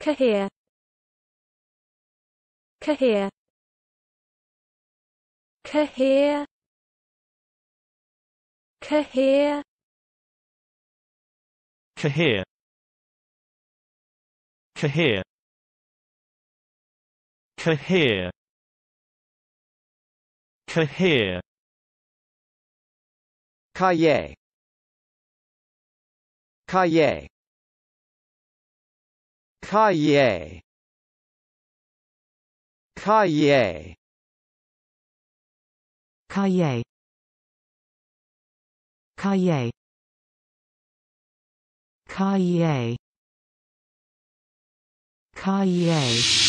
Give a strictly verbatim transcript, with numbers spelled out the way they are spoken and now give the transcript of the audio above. Cahier. Cahier. Cahier. Cahier. Cahier. Cahier. Cahier. Cahier. Cahier. Cahier. Cahier. Cahier. Cahier. Cahier. Cahier. Cahier.